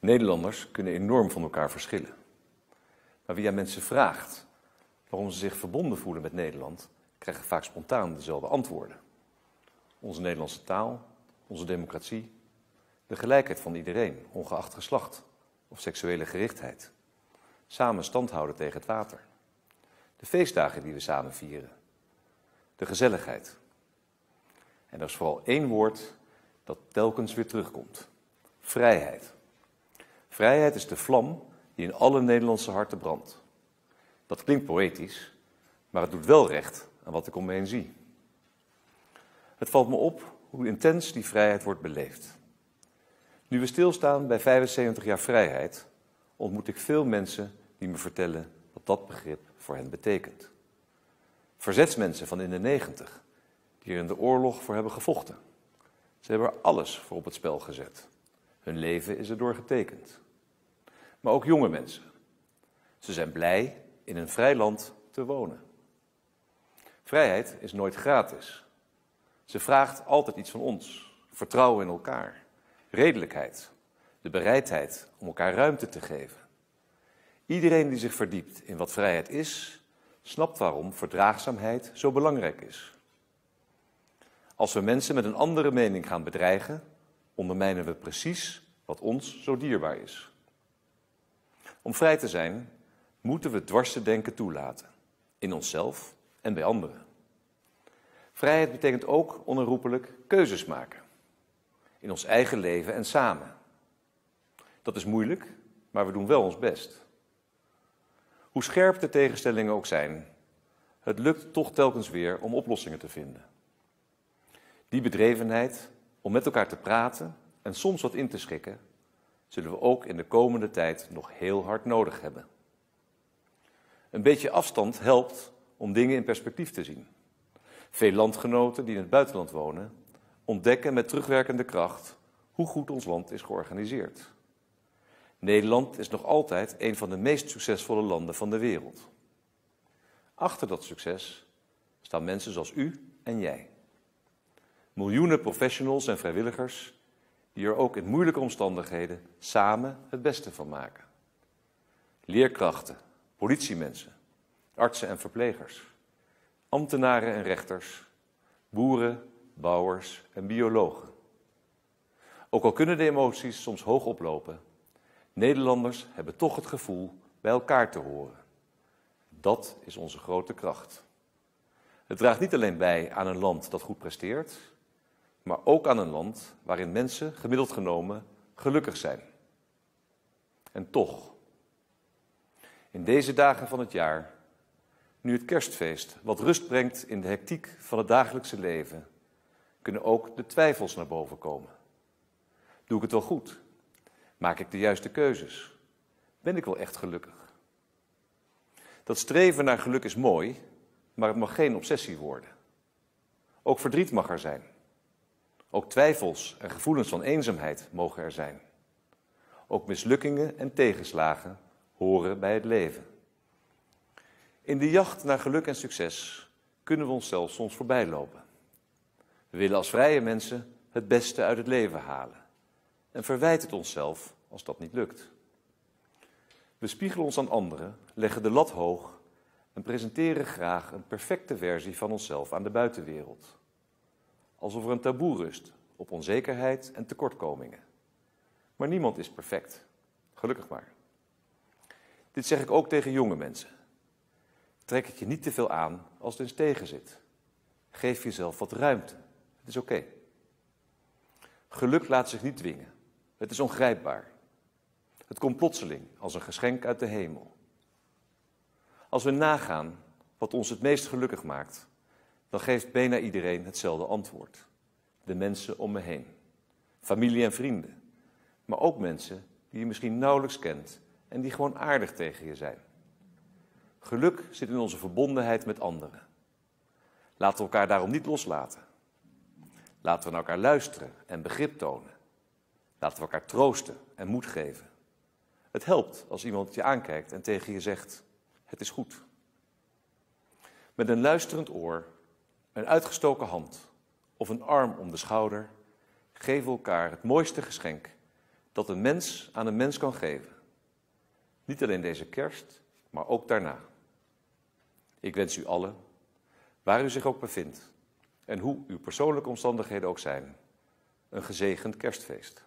Nederlanders kunnen enorm van elkaar verschillen. Maar wie aan mensen vraagt waarom ze zich verbonden voelen met Nederland, krijgen vaak spontaan dezelfde antwoorden. Onze Nederlandse taal, onze democratie, de gelijkheid van iedereen, ongeacht geslacht of seksuele gerichtheid. Samen stand houden tegen het water. De feestdagen die we samen vieren. De gezelligheid. En er is vooral één woord dat telkens weer terugkomt. Vrijheid. Vrijheid is de vlam die in alle Nederlandse harten brandt. Dat klinkt poëtisch, maar het doet wel recht aan wat ik om me heen zie. Het valt me op hoe intens die vrijheid wordt beleefd. Nu we stilstaan bij 75 jaar vrijheid, ontmoet ik veel mensen die me vertellen wat dat begrip voor hen betekent. Verzetsmensen van in de 90, die er in de oorlog voor hebben gevochten. Ze hebben er alles voor op het spel gezet. Hun leven is erdoor getekend. Maar ook jonge mensen. Ze zijn blij in een vrij land te wonen. Vrijheid is nooit gratis. Ze vraagt altijd iets van ons. Vertrouwen in elkaar. Redelijkheid. De bereidheid om elkaar ruimte te geven. Iedereen die zich verdiept in wat vrijheid is, snapt waarom verdraagzaamheid zo belangrijk is. Als we mensen met een andere mening gaan bedreigen, ondermijnen we precies wat ons zo dierbaar is. Om vrij te zijn, moeten we dwarse denken toelaten. In onszelf en bij anderen. Vrijheid betekent ook onherroepelijk keuzes maken. In ons eigen leven en samen. Dat is moeilijk, maar we doen wel ons best. Hoe scherp de tegenstellingen ook zijn, het lukt toch telkens weer om oplossingen te vinden. Die bedrevenheid om met elkaar te praten en soms wat in te schikken, zullen we ook in de komende tijd nog heel hard nodig hebben. Een beetje afstand helpt om dingen in perspectief te zien. Veel landgenoten die in het buitenland wonen, ontdekken met terugwerkende kracht hoe goed ons land is georganiseerd. Nederland is nog altijd een van de meest succesvolle landen van de wereld. Achter dat succes staan mensen zoals u en jij. Miljoenen professionals en vrijwilligers die er ook in moeilijke omstandigheden samen het beste van maken. Leerkrachten, politiemensen, artsen en verplegers, ambtenaren en rechters, boeren, bouwers en biologen. Ook al kunnen de emoties soms hoog oplopen, Nederlanders hebben toch het gevoel bij elkaar te horen. Dat is onze grote kracht. Het draagt niet alleen bij aan een land dat goed presteert, maar ook aan een land waarin mensen gemiddeld genomen gelukkig zijn. En toch, in deze dagen van het jaar, nu het kerstfeest wat rust brengt in de hectiek van het dagelijkse leven, kunnen ook de twijfels naar boven komen. Doe ik het wel goed? Maak ik de juiste keuzes? Ben ik wel echt gelukkig? Dat streven naar geluk is mooi, maar het mag geen obsessie worden. Ook verdriet mag er zijn. Ook twijfels en gevoelens van eenzaamheid mogen er zijn. Ook mislukkingen en tegenslagen horen bij het leven. In de jacht naar geluk en succes kunnen we onszelf soms voorbij lopen. We willen als vrije mensen het beste uit het leven halen. En verwijt het onszelf als dat niet lukt. We spiegelen ons aan anderen, leggen de lat hoog en presenteren graag een perfecte versie van onszelf aan de buitenwereld. Alsof er een taboe rust op onzekerheid en tekortkomingen. Maar niemand is perfect. Gelukkig maar. Dit zeg ik ook tegen jonge mensen. Trek het je niet te veel aan als het eens tegen zit. Geef jezelf wat ruimte. Het is oké. Geluk laat zich niet dwingen. Het is ongrijpbaar. Het komt plotseling als een geschenk uit de hemel. Als we nagaan wat ons het meest gelukkig maakt, dan geeft bijna iedereen hetzelfde antwoord. De mensen om me heen. Familie en vrienden. Maar ook mensen die je misschien nauwelijks kent en die gewoon aardig tegen je zijn. Geluk zit in onze verbondenheid met anderen. Laten we elkaar daarom niet loslaten. Laten we naar elkaar luisteren en begrip tonen. Laten we elkaar troosten en moed geven. Het helpt als iemand je aankijkt en tegen je zegt: het is goed. Met een luisterend oor, een uitgestoken hand of een arm om de schouder geven we elkaar het mooiste geschenk dat een mens aan een mens kan geven. Niet alleen deze kerst, maar ook daarna. Ik wens u allen, waar u zich ook bevindt en hoe uw persoonlijke omstandigheden ook zijn, een gezegend kerstfeest.